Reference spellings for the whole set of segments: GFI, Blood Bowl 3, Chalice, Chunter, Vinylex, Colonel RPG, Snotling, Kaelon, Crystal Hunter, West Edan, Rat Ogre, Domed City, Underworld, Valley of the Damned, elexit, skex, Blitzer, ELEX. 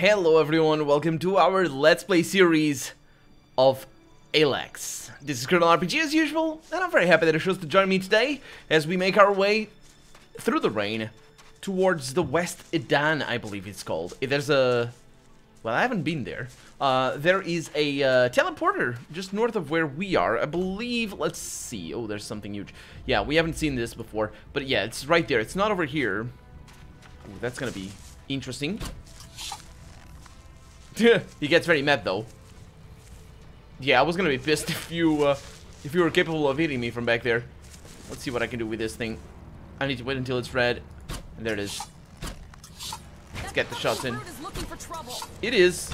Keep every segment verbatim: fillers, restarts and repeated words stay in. Hello everyone, welcome to our Let's Play series of ELEX. This is Colonel R P G as usual, and I'm very happy that you chose to join me today as we make our way through the rain towards the West Edan, I believe it's called. There's a... well, I haven't been there. Uh, there is a uh, teleporter just north of where we are, I believe. Let's see. Oh, there's something huge. Yeah, we haven't seen this before, but yeah, it's right there. It's not over here. Ooh, that's gonna be interesting. He gets very mad, though. Yeah, I was gonna be pissed if you uh, if you were capable of hitting me from back there. Let's see what I can do with this thing. I need to wait until it's red, and there it is. Let's get the shots in. It is,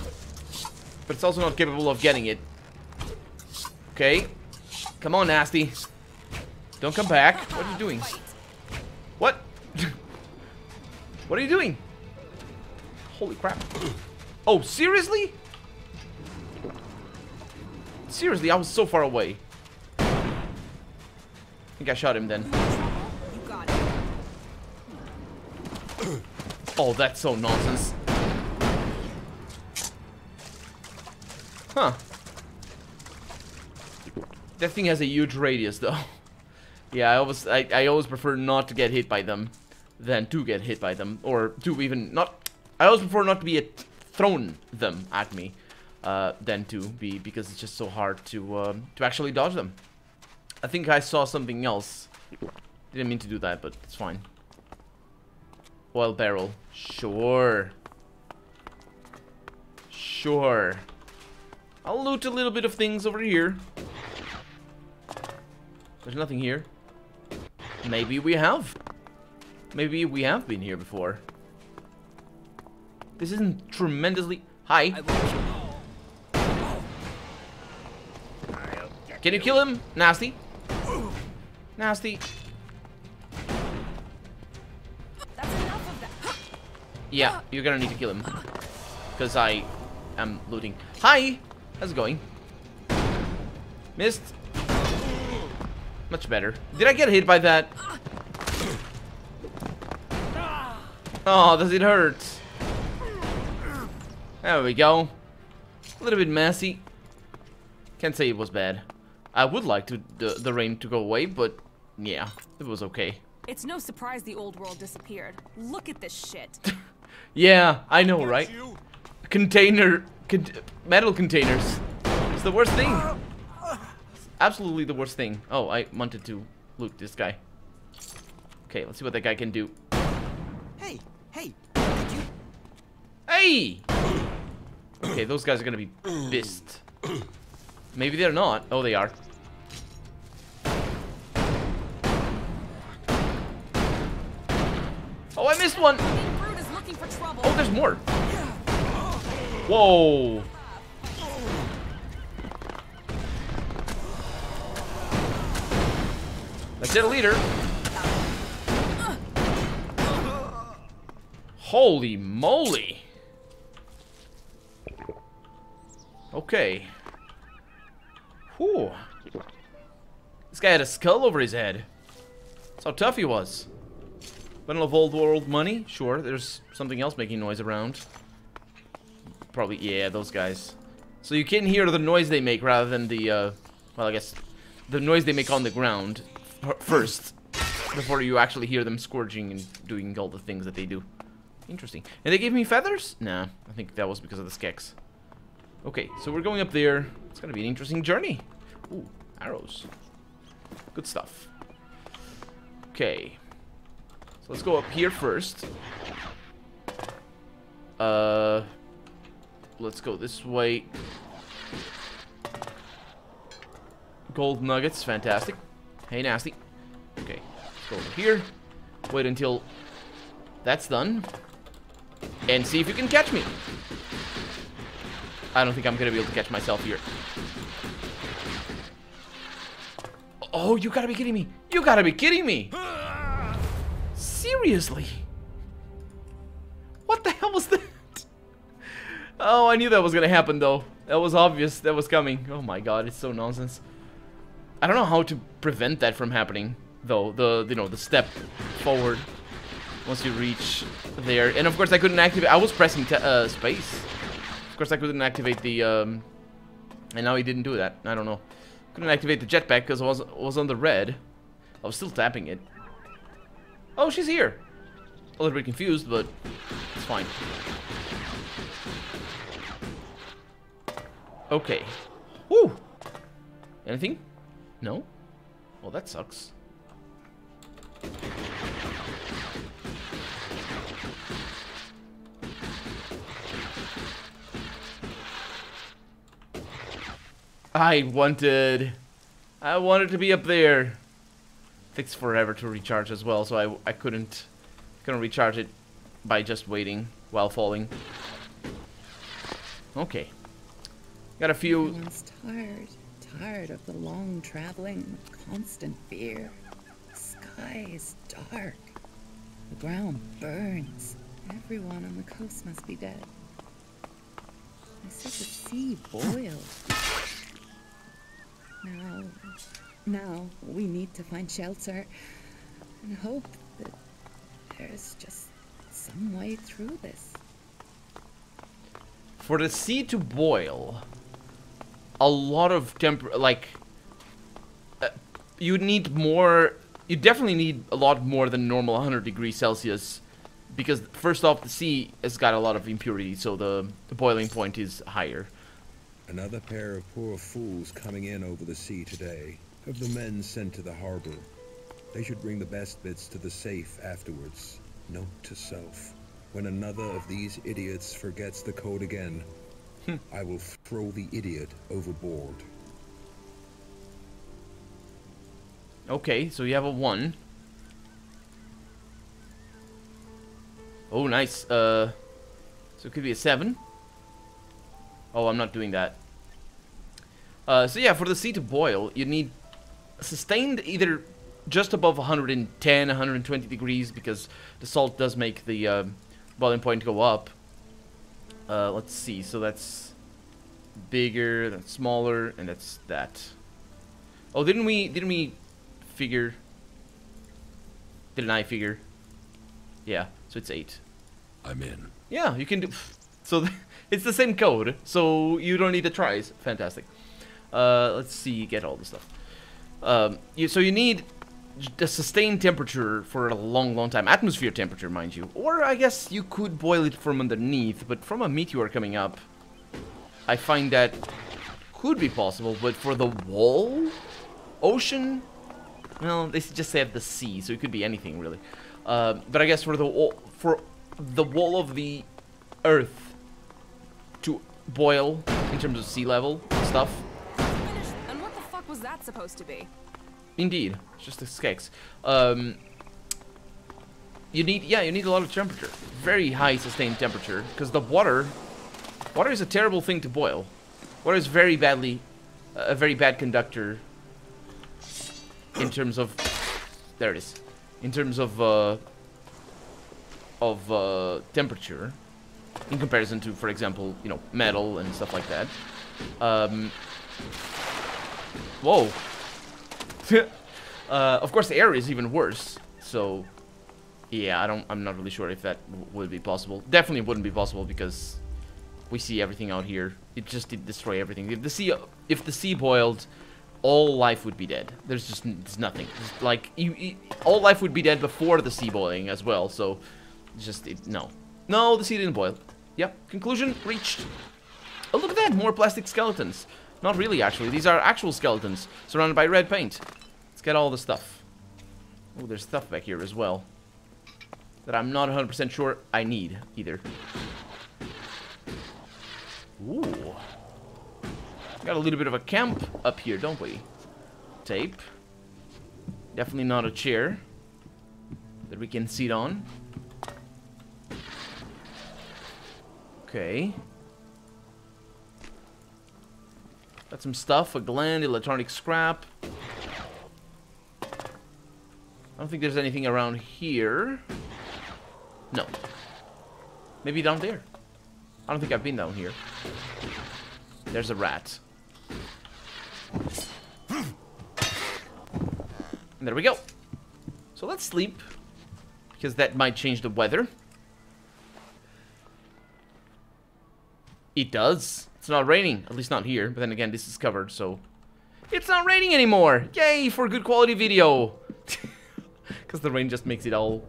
but it's also not capable of getting it. Okay, come on, nasty. Don't come back. What are you doing? What? What are you doing? Holy crap! Oh, seriously? Seriously, I was so far away. I think I shot him then. Oh, that's so nonsense. Huh. That thing has a huge radius, though. Yeah, I always, I, I always prefer not to get hit by them than to get hit by them. Or to even not... I always prefer not to be thrown them at me uh, than to be... because it's just so hard to, uh, to actually dodge them. I think I saw something else. Didn't mean to do that, but it's fine. Oil barrel. Sure. Sure. I'll loot a little bit of things over here. There's nothing here. Maybe we have. Maybe we have been here before. This isn't tremendously... Hi. Can you kill him? Nasty. Nasty. Yeah, you're gonna need to kill him. Because I am looting. Hi! How's it going? Missed. Much better. Did I get hit by that? Oh, does it hurt? There we go. A little bit messy. Can't say it was bad. I would like to the, the rain to go away, but yeah, it was okay. It's no surprise the old world disappeared. Look at this shit. Yeah, I know, right? Container... Con metal containers. It's the worst thing. It's absolutely the worst thing. Oh, I wanted to loot this guy. Okay, let's see what that guy can do. Hey, hey, did you... Hey! Okay, those guys are gonna be pissed. Maybe they're not. Oh, they are. Oh, I missed one! Oh, there's more! Whoa! That's it, leader. Holy moly! Okay. Whew. This guy had a skull over his head. That's how tough he was. Bundle of old world money? Sure, there's something else making noise around. Probably, yeah, those guys. So you can hear the noise they make rather than the, uh, well, I guess, the noise they make on the ground first, before you actually hear them scourging and doing all the things that they do. Interesting. And they gave me feathers? Nah, I think that was because of the skeks. Okay, so we're going up there. It's gonna be an interesting journey. Ooh, arrows. Good stuff. Okay. So let's go up here first. Uh... Let's go this way. Gold nuggets, fantastic. Hey, nasty. Okay, let's go over here. Wait until that's done. And see if you can catch me. I don't think I'm gonna be able to catch myself here. Oh, you gotta be kidding me. You gotta be kidding me. Seriously? What the hell was that? Oh, I knew that was gonna happen, though. That was obvious. That was coming. Oh my god, it's so nonsense. I don't know how to prevent that from happening, though. The, you know, the step forward. once you reach there. And of course I couldn't activate, I was pressing t uh, space. Of course I couldn't activate the, um, and now he didn't do that, I don't know. Couldn't activate the jetpack because I was, was on the red. I was still tapping it. Oh, she's here. A little bit confused, but it's fine. Okay. Woo! Anything? No? Well, that sucks. I wanted... I wanted to be up there. It takes forever to recharge as well, so I, I couldn't... Couldn't recharge it by just waiting while falling. Okay. Got a few... Everyone's tired. Tired of the long traveling, constant fear. The sky is dark. The ground burns. Everyone on the coast must be dead. I said the sea boiled. Now, now we need to find shelter and hope that there's just some way through this. For the sea to boil, a lot of temp- like, uh, you need more, you definitely need a lot more than normal one hundred degrees Celsius, because first off, the sea has got a lot of impurity, so the, the boiling point is higher. Another pair of poor fools coming in over the sea today. Have the men sent to the harbor. They should bring the best bits to the safe afterwards. Note to self. When another of these idiots forgets the code again, I will throw the idiot overboard. Okay, so you have a one. Oh, nice. Uh, so it could be a seven. Oh, I'm not doing that. Uh, so yeah, for the sea to boil, you need sustained either just above one hundred ten, one hundred twenty degrees, because the salt does make the uh, boiling point go up. Uh, let's see, so that's bigger, that's smaller, and that's that. Oh, didn't we, didn't we figure, didn't I figure? Yeah, so it's eight. I'm in. Yeah, you can do, so it's the same code, so you don't need the tries. Fantastic. Uh, let's see, get all the stuff. Um, you, so you need a sustained temperature for a long, long time. Atmosphere temperature, mind you. Or I guess you could boil it from underneath, but from a meteor coming up, I find that could be possible. But for the wall? Ocean? Well, they just said the sea, so it could be anything, really. Uh, but I guess for the, for the wall of the Earth to boil, in terms of sea level stuff. And what the fuck was that supposed to be? Indeed, it's just the skex. Um, you need, yeah, you need a lot of temperature, very high sustained temperature, because the water, water is a terrible thing to boil. Water is very badly, uh, a very bad conductor. In terms of, there it is, in terms of uh, of uh, temperature, in comparison to, for example, you know, metal and stuff like that. Um, whoa. uh, of course, air is even worse. So, yeah, I don't. I'm not really sure if that w would be possible. Definitely wouldn't be possible because we see everything out here. It just did destroy everything. If the sea, if the sea boiled, all life would be dead. There's just there's nothing. Just like you, you, all life would be dead before the sea boiling as well. So, just it, no, no, the sea didn't boil. Yep. Conclusion reached. Oh, look at that! More plastic skeletons. Not really, actually. These are actual skeletons surrounded by red paint. Let's get all the stuff. Oh, there's stuff back here as well that I'm not one hundred percent sure I need either. Ooh. Got a little bit of a camp up here, don't we? Tape. Definitely not a chair that we can sit on. Okay. Got some stuff, a gland, electronic scrap. I don't think there's anything around here. No. Maybe down there. I don't think I've been down here. There's a rat. And there we go. So let's sleep. because that might change the weather. It does. It's not raining, at least not here. But then again, this is covered, so... It's not raining anymore! Yay for good quality video! Because the rain just makes it all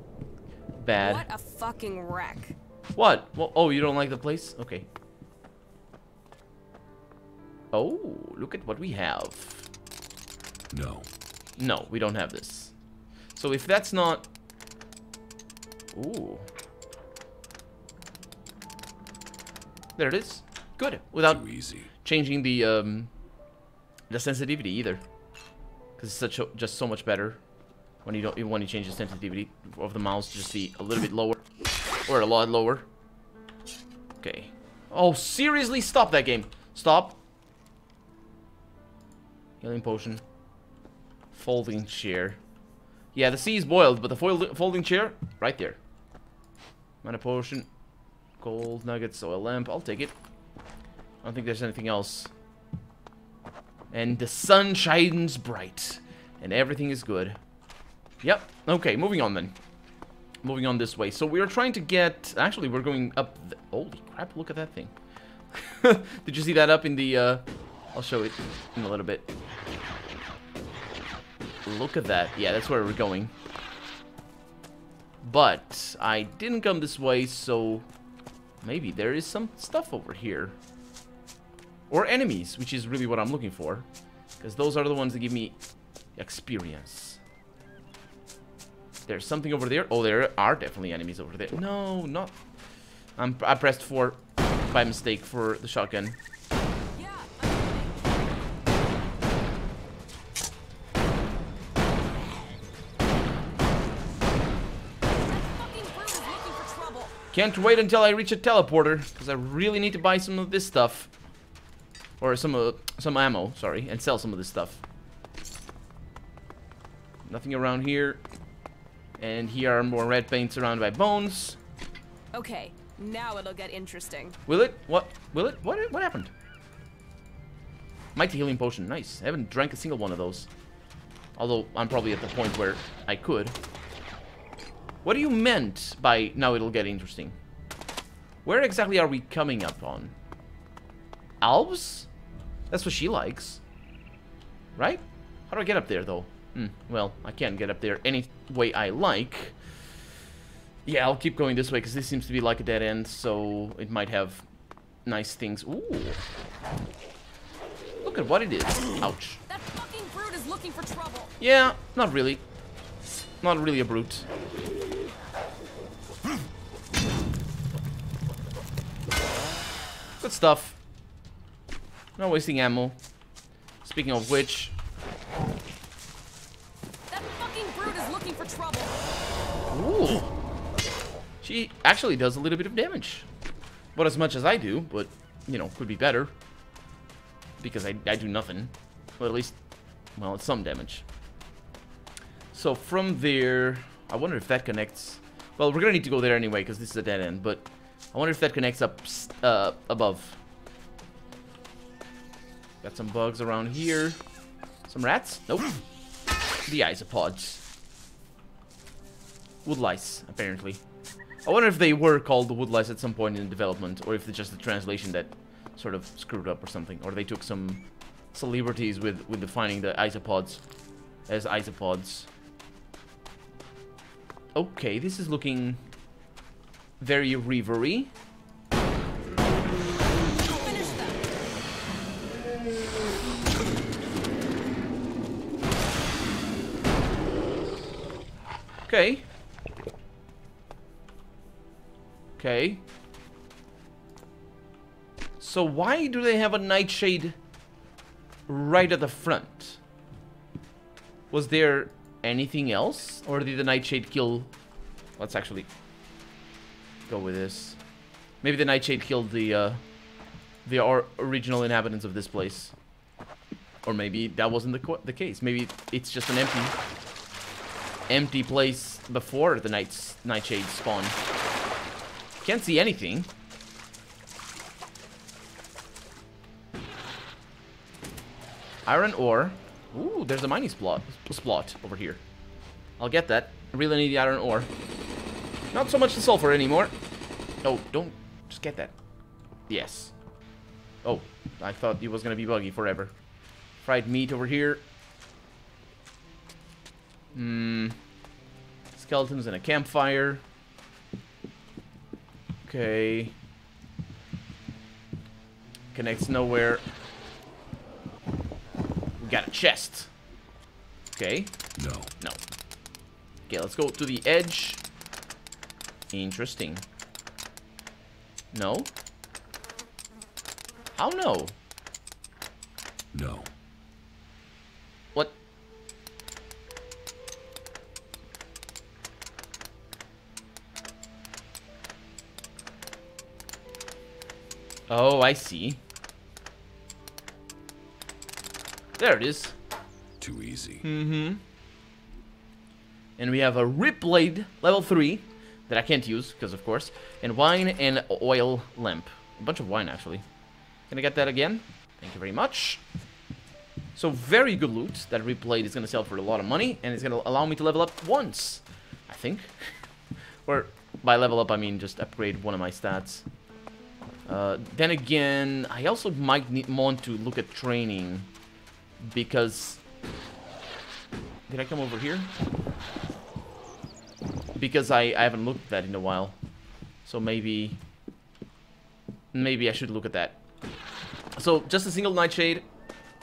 bad. What a fucking wreck. What? Well, oh, you don't like the place? Okay. Oh, look at what we have. No. No, we don't have this. So if that's not... Ooh. There it is. Good. Without Too easy. changing the... Um, the sensitivity either, because it's such a, just so much better when you don't when you change the sensitivity of the mouse to just be a little bit lower or a lot lower. Okay. Oh, seriously, stop that game. Stop. Healing potion. Folding chair. Yeah, the sea is boiled, but the foil folding chair right there. Mana potion. Gold nuggets. Oil lamp. I'll take it. I don't think there's anything else. And the sun shines bright. And everything is good. Yep. Okay, moving on then. Moving on this way. So we are trying to get... Actually, we're going up... The... Holy crap, look at that thing. Did you see that up in the... Uh... I'll show it in a little bit. Look at that. Yeah, that's where we're going. But I didn't come this way, so... Maybe there is some stuff over here. Or enemies, which is really what I'm looking for. Because those are the ones that give me experience. There's something over there. Oh, there are definitely enemies over there. No, not. I'm, I pressed four by mistake for the shotgun. Yeah, can't wait until I reach a teleporter. Because I really need to buy some of this stuff. Or some uh, some ammo, sorry, and sell some of this stuff. Nothing around here. And here are more red paint surrounded by bones. Okay, now it'll get interesting. Will it? What? Will it? What? What happened? Mighty healing potion, nice. I haven't drank a single one of those. Although I'm probably at the point where I could. What do you meant by now it'll get interesting? Where exactly are we coming up on? Alves? That's what she likes. Right? How do I get up there, though? Mm, well, I can't get up there any way I like. Yeah, I'll keep going this way, because this seems to be like a dead end, so it might have nice things. Ooh. Look at what it is. Ouch. That fucking brute is looking for trouble. Yeah, not really. Not really a brute. Good stuff. Not wasting ammo. Speaking of which, that fucking brute is looking for trouble. Ooh, she actually does a little bit of damage, but as much as I do. But you know, could be better because I I do nothing. But at least, well, it's some damage. So from there, I wonder if that connects. Well, we're gonna need to go there anyway because this is a dead end. But I wonder if that connects up uh, above. Got some bugs around here. Some rats? Nope. The isopods. Wood lice, apparently. I wonder if they were called the wood lice at some point in development, or if it's just the translation that sort of screwed up or something, or they took some celebrities with, with defining the isopods as isopods. Okay, this is looking very reverie. Okay. Okay. So why do they have a nightshade right at the front? Was there anything else? Or did the nightshade kill... Let's actually go with this. Maybe the nightshade killed the, uh, the or original inhabitants of this place. Or maybe that wasn't the, co the case. Maybe it's just an empty... empty place before the night's nightshade spawn. Can't see anything. Iron ore. Ooh, there's a mining splot, splot over here. I'll get that. I really need the iron ore. Not so much the sulfur anymore. No, don't. Just get that. Yes. Oh, I thought it was going to be buggy forever. Fried meat over here. Hmm. Skeletons and a campfire. Okay. Connects nowhere. We got a chest. Okay. No. No. Okay, let's go to the edge. Interesting. No? How no? No. What? Oh, I see. There it is. Too easy. Mm-hmm. And we have a rip blade level three that I can't use because, of course, and wine and oil lamp. A bunch of wine, actually. Can I get that again? Thank you very much. So very good loot. That rip blade is going to sell for a lot of money, and it's going to allow me to level up once, I think. Or by level up, I mean just upgrade one of my stats. Uh, then again, I also might need, want to look at training, because... Did I come over here? Because I, I haven't looked at that in a while. So maybe... Maybe I should look at that. So, just a single nightshade.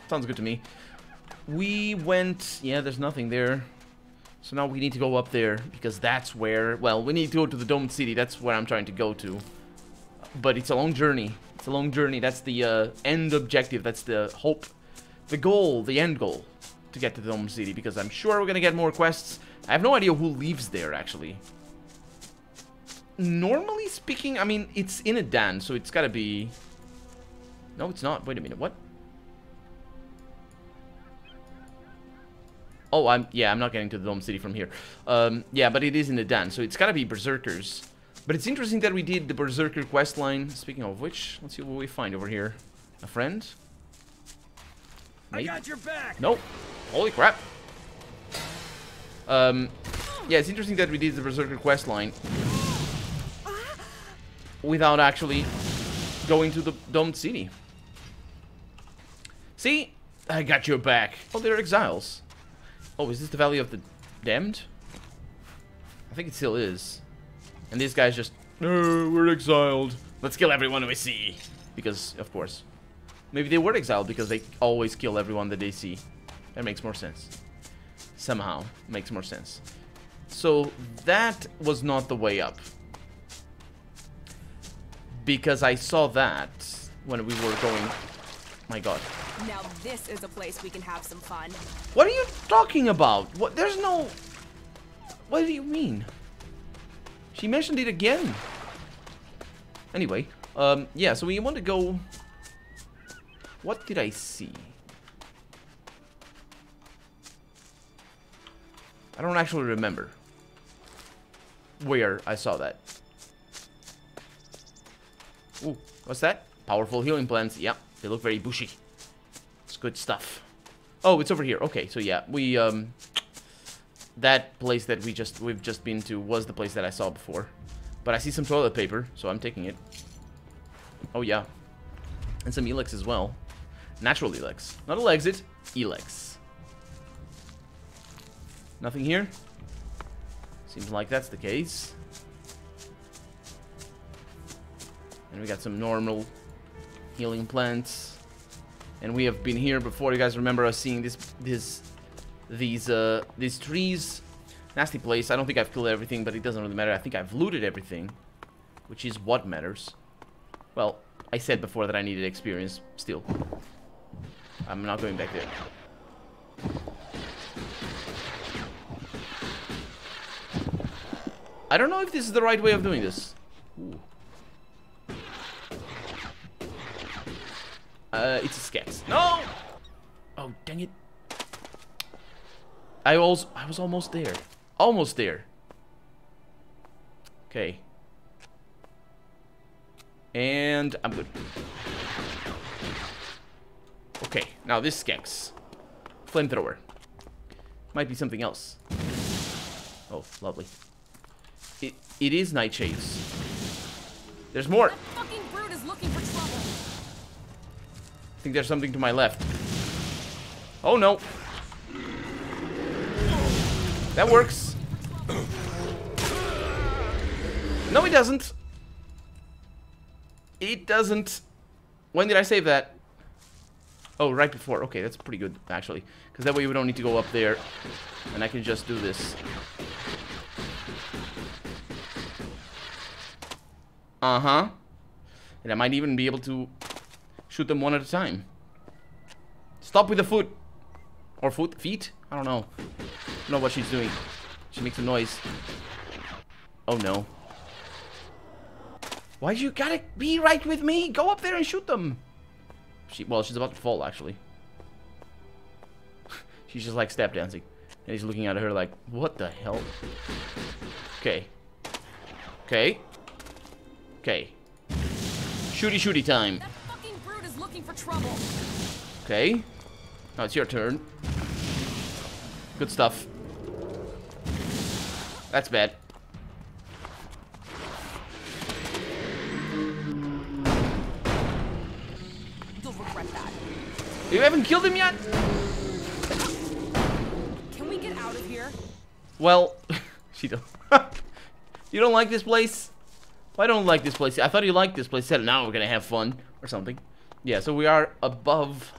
Sounds good to me. We went... Yeah, there's nothing there. So now we need to go up there, because that's where... Well, we need to go to the Domed City. That's where I'm trying to go to. But it's a long journey. It's a long journey. That's the uh, end objective. That's the hope. The goal. The end goal. To get to the Domed City, because I'm sure we're gonna get more quests. I have no idea who leaves there, actually. Normally speaking, I mean, it's in Edan, so it's gotta be... No, it's not. Wait a minute. What? Oh, I'm... Yeah, I'm not getting to the Domed City from here. Um, yeah, but it is in Edan, so it's gotta be Berserkers. But it's interesting that we did the Berserker questline. Speaking of which, let's see what we find over here. A friend? Mate? I got your back! Nope. Holy crap. Um, yeah, it's interesting that we did the Berserker questline without actually going to the Domed City. See? I got your back. Oh, they're exiles. Oh, is this the Valley of the Damned? I think it still is. And these guys just, no, we're exiled. Let's kill everyone we see. Because, of course. Maybe they were exiled because they always kill everyone that they see. That makes more sense. Somehow makes more sense. So that was not the way up, because I saw that when we were going. My God! Now this is a place we can have some fun. What are you talking about? What? There's no. What do you mean? She mentioned it again. Anyway, um, yeah. So we want to go. What did I see? I don't actually remember where I saw that. Ooh, what's that? Powerful healing plants. Yeah, they look very bushy. It's good stuff. Oh, it's over here. Okay, so yeah, we um, that place that we just we've just been to was the place that I saw before. But I see some toilet paper, so I'm taking it. Oh yeah, and some elex as well. Natural elex, not elexit, elex. Nothing here? Seems like that's the case. And we got some normal healing plants. And we have been here before. You guys remember us seeing this, this, these, uh, these trees. Nasty place. I don't think I've killed everything, but it doesn't really matter. I think I've looted everything, which is what matters. Well, I said before that I needed experience. Still, I'm not going back there. I don't know if this is the right way of doing this. Ooh. Uh, it's a scat. No! Oh, dang it. I was, I was almost there. Almost there. Okay. And I'm good. Okay, now this skex. Flamethrower. Might be something else. Oh, lovely. It It is Nightshades. There's more. That fucking brute is looking for trouble. I think there's something to my left. Oh no. That works. No, it doesn't. It doesn't. When did I save that? Oh, right before. Okay, that's pretty good, actually. Because that way we don't need to go up there. And I can just do this. Uh-huh. And I might even be able to shoot them one at a time. Stop with the foot. Or foot? Feet? I don't know. I don't know what she's doing. She makes a noise. Oh, no. Why'd you gotta be right with me? Go up there and shoot them. She, well, she's about to fall, actually. She's just like step dancing. And he's looking at her like, what the hell? Okay. Okay. Okay. Shooty shooty time. That fucking brute is looking for trouble. Okay. Now it's your turn. Good stuff. That's bad. You'll regret that. You haven't killed him yet? Can we get out of here? Well, she don't. You don't like this place? Well, I don't like this place. I thought you liked this place. Said now we're gonna have fun or something. Yeah. So we are above.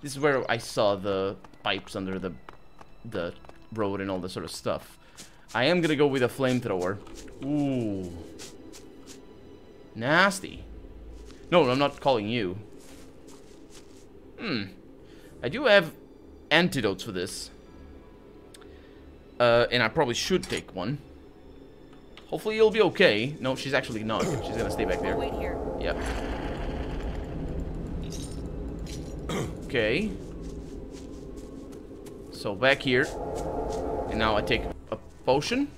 This is where I saw the pipes under the the road and all this sort of stuff. I am gonna go with a flamethrower. Ooh, nasty. No, I'm not calling you. Hmm. I do have antidotes for this. Uh, and I probably should take one. Hopefully you'll be okay. No, she's actually not. She's gonna stay back there. Wait here. Yep. Okay. So back here. And now I take a potion.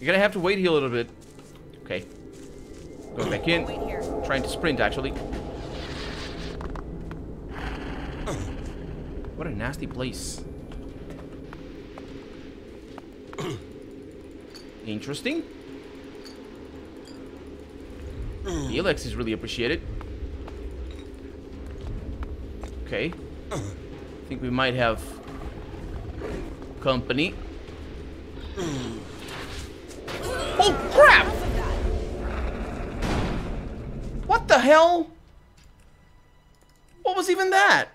You're gonna have to wait here a little bit. Okay. Going back in. Trying to sprint, actually. What a nasty place. Interesting. The E L E X is really appreciated. Okay. I think we might have company. Oh, crap! What the hell? What was even that?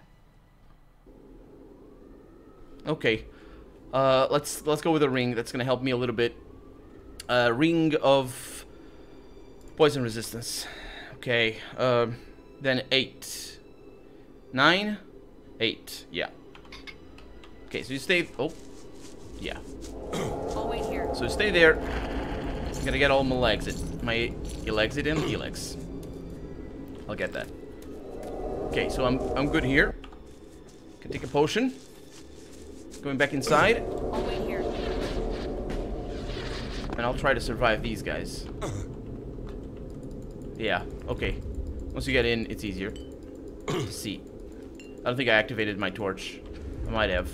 Okay. Uh, let's let's go with a ring. That's gonna help me a little bit. Uh, ring of poison resistance. Okay. Um, then eight. Nine, eight, yeah. Okay, so you stay. Oh, yeah. I'll wait here. So stay there. I'm gonna get all my legs it, my elexit and elex. I'll get that. Okay, so I'm I'm good here. Can take a potion. Going back inside. I'll wait here. And I'll try to survive these guys. Yeah. Okay. Once you get in, it's easier. See, I don't think I activated my torch. I might have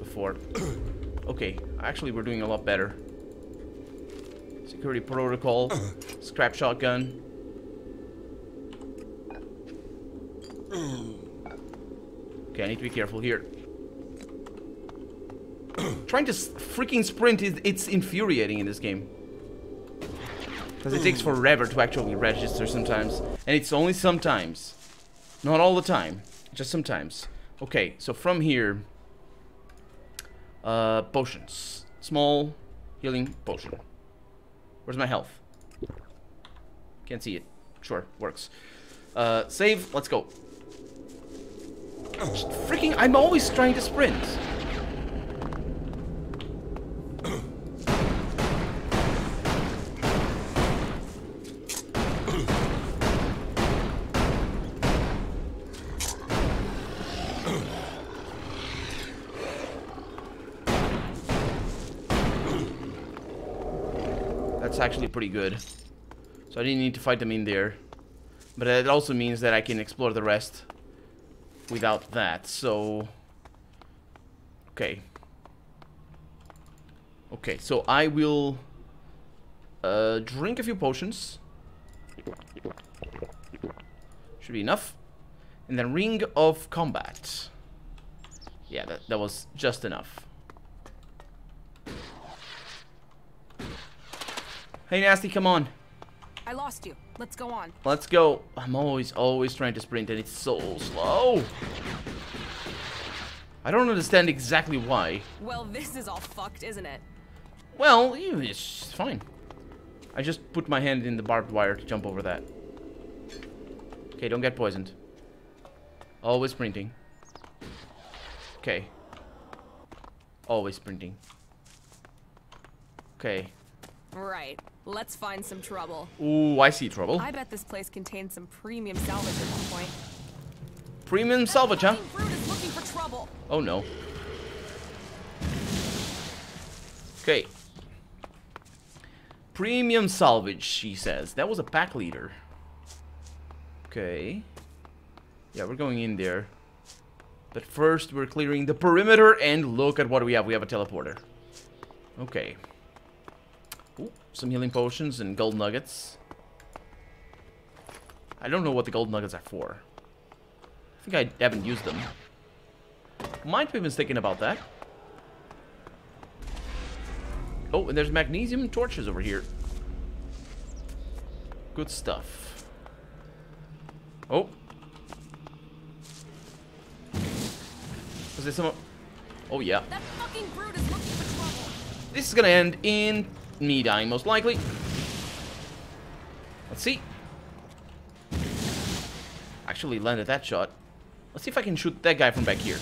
before. Okay, actually we're doing a lot better. Security protocol, scrap shotgun. Okay, I need to be careful here. Trying to freaking sprint is it's infuriating in this game. Because it takes forever to actually register sometimes, and it's only sometimes. Not all the time, just sometimes. Okay, so from here, uh, potions. Small healing potion. Where's my health? Can't see it. Sure, works. Uh, save, let's go. Just freaking, I'm always trying to sprint. Actually pretty good, so I didn't need to fight them in there, but it also means that I can explore the rest without that. So okay okay so I will Uh, drink a few potions. Should be enough. And then Ring of Combat. Yeah, that, that was just enough. Hey, Nasty, come on. I lost you. Let's go on. Let's go. I'm always, always trying to sprint, and it's so slow. I don't understand exactly why. Well, this is all fucked, isn't it? Well, it's fine. I just put my hand in the barbed wire to jump over that. Okay, don't get poisoned. Always sprinting. Okay. Always sprinting. Okay. Right. Let's find some trouble. Ooh, I see trouble. I bet this place contains some premium salvage at one point. Premium salvage, huh? Looking for trouble. Oh no. Okay. Premium salvage, she says. That was a pack leader. Okay. Yeah, we're going in there. But first, we're clearing the perimeter, and look at what we have. We have a teleporter. Okay. Ooh, some healing potions and gold nuggets. I don't know what the gold nuggets are for. I think I haven't used them. Might be mistaken about that. Oh, and there's magnesium torches over here. Good stuff. Oh. Was there some... Oh, yeah. That fucking brute is looking for trouble. This is gonna end in me dying, most likely. Let's see. Actually landed that shot. Let's see if I can shoot that guy from back here.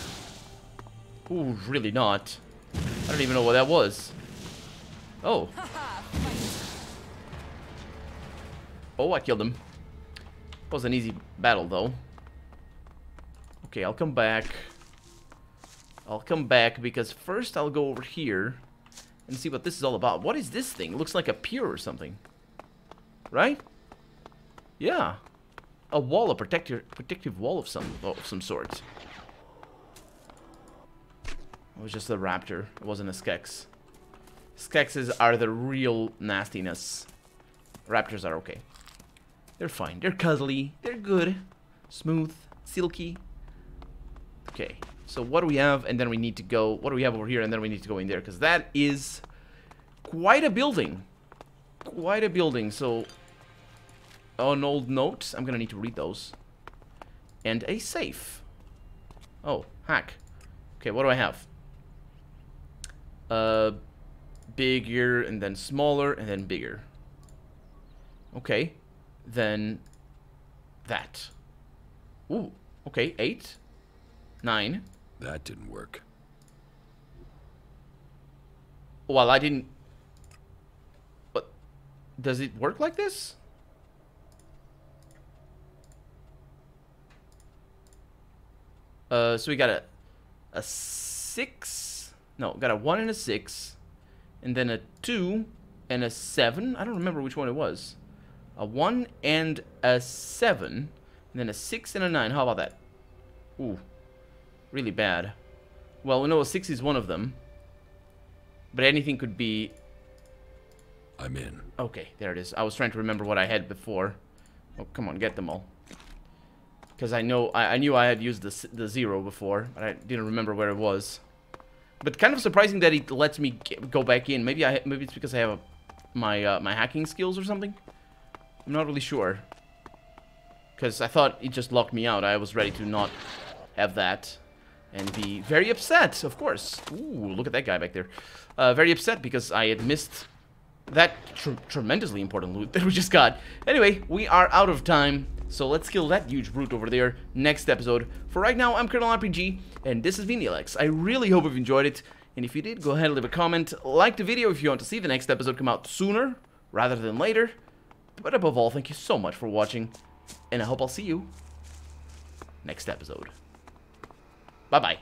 Ooh, really not. I don't even know what that was. Oh. Oh, I killed him. It was an easy battle, though. Okay, I'll come back. I'll come back because first I'll go over here and see what this is all about. What is this thing? It looks like a pier or something. Right? Yeah. A wall, a protective, protective wall of some, of some sort. It was just a raptor. It wasn't a skex. Skexes are the real nastiness. Raptors are okay. They're fine. They're cuddly. They're good. Smooth. Silky. Okay. So what do we have? And then we need to go... What do we have over here? And then we need to go in there. Because that is quite a building. Quite a building. So... an old note. I'm going to need to read those. And a safe. Oh. Hack. Okay. What do I have? Uh... Bigger, and then smaller, and then bigger. Okay. Then that. Ooh. Okay. Eight. Nine. That didn't work. Well, I didn't... But does it work like this? Uh, so we got a... A six? No, got a one and a six. And then a two and a seven. I don't remember which one it was. A one and a seven. And then a six and a nine. How about that? Ooh. Really bad. Well, we know a six is one of them. But anything could be... I'm in. Okay, there it is. I was trying to remember what I had before. Oh, come on, get them all. Because I know I, I knew I had used the, the zero before. But I didn't remember where it was. But kind of surprising that it lets me get, go back in. Maybe I maybe it's because I have a, my uh, my hacking skills or something. I'm not really sure. Because I thought it just locked me out. I was ready to not have that and be very upset, of course. Ooh, look at that guy back there. Uh, very upset because I had missed that tr tremendously important loot that we just got. Anyway, we are out of time. So let's kill that huge brute over there next episode. For right now, I'm Colonel R P G, and this is Vinylex. I really hope you've enjoyed it, and if you did, go ahead and leave a comment. Like the video if you want to see the next episode come out sooner rather than later. But above all, thank you so much for watching, and I hope I'll see you next episode. Bye-bye.